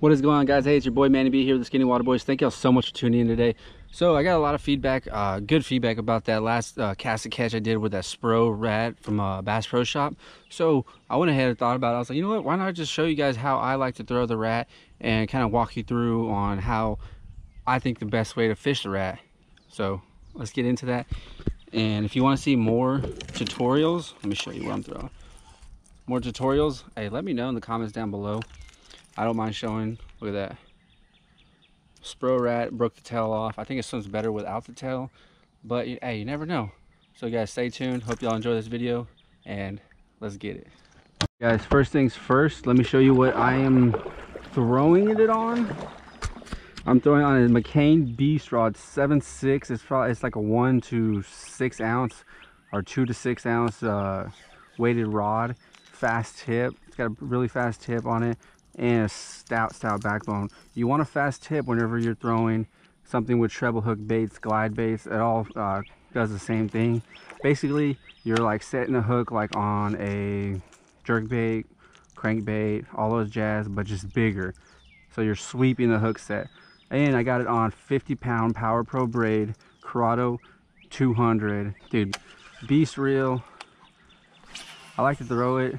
What is going on, guys? Hey, it's your boy Manny B here with the Skinny Water Boys. Thank y'all so much for tuning in today. So I got a lot of feedback, good feedback about that last casket catch I did with that Spro rat from Bass Pro Shop. So I went ahead and thought about it. I was like, you know what, why not just show you guys how I like to throw the rat and kind of walk you through on how I think the best way to fish the rat. So let's get into that. And if you want to see more tutorials, let me show you what I'm throwing. More tutorials, hey, let me know in the comments down below. I don't mind showing. Look at that. Spro rat, broke the tail off. I think it swims better without the tail, but hey, you never know. So guys, stay tuned. Hope y'all enjoy this video and let's get it. Guys, first things first, let me show you what I am throwing it on. I'm throwing on a McCain beast rod 7.6. It's like a 1 to 6 ounce or 2 to 6 ounce weighted rod. Fast tip. It's got a really fast tip on it. And a stout backbone. You want a fast tip whenever you're throwing something with treble hook baits, glide baits. It all does the same thing. Basically, you're like setting a hook like on a jerk bait, crank bait, all those jazz, but just bigger. So you're sweeping the hook set. And I got it on 50-pound Power Pro braid, Corado 200. Dude, beast reel. I like to throw it.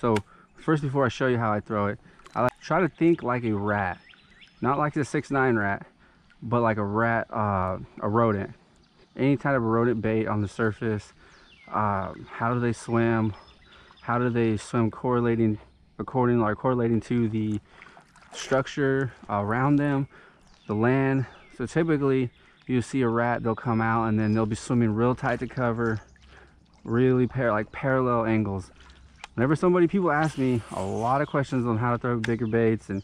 So first, before I show you how I throw it, I like, try to think like a rat. Not like the 6'9 rat, but like a rat, a rodent. Any type of rodent bait on the surface. How do they swim? How do they swim correlating to the structure around them, the land. So typically, you see a rat, they'll come out and then they'll be swimming real tight to cover, really parallel angles. Whenever people ask me a lot of questions on how to throw bigger baits and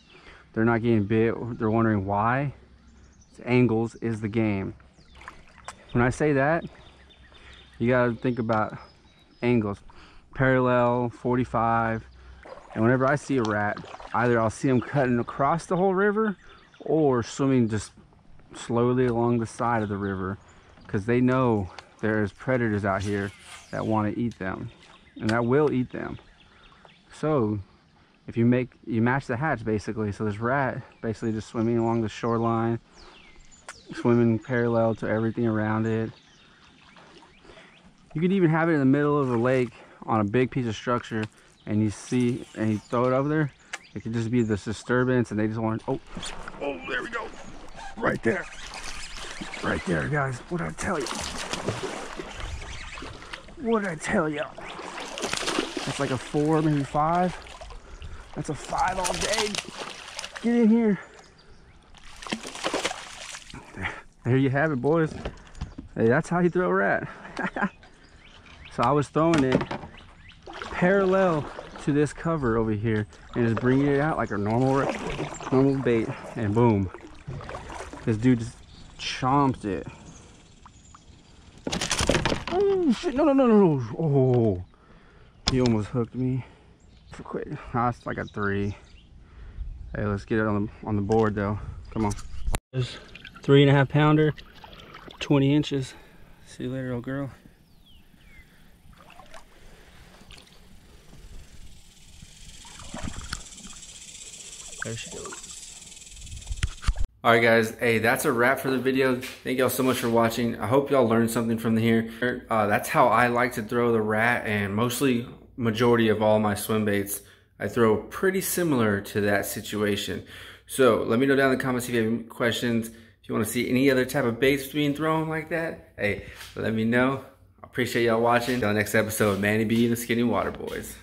they're not getting bit, they're wondering why. Angles is the game. When I say that, you gotta think about angles. Parallel, 45, and whenever I see a rat, either I'll see them cutting across the whole river or swimming just slowly along the side of the river because they know there's predators out here that want to eat them. And that will eat them. So if you match the hatch basically. So this rat basically just swimming along the shoreline, swimming parallel to everything around it. You could even have it in the middle of a lake on a big piece of structure, and you throw it over there. It could just be this disturbance, and they just want to, oh, there we go, right there, right there, guys. What'd I tell you? What'd I tell you? That's like a 4, maybe 5. That's a 5 all day. Get in here. There you have it, boys. Hey, that's how you throw a rat. So I was throwing it parallel to this cover over here and just bringing it out like a normal bait, and boom. This dude just chomped it. Oh, shit. No, no, no, no, no. Oh. He almost hooked me for quick. That's like a 3. Hey, let's get it on the board though. Come on. This 3.5 pounder, 20 inches. See you later, old girl. There she goes. All right, guys. Hey, that's a wrap for the video. Thank y'all so much for watching. I hope y'all learned something from here. That's how I like to throw the rat, and majority of all my swim baits I throw pretty similar to that situation. So let me know down in the comments if you have any questions. If you want to see any other type of baits being thrown like that, hey, let me know. I appreciate y'all watching. Till next episode of Manny B and the Skinny Water Boys.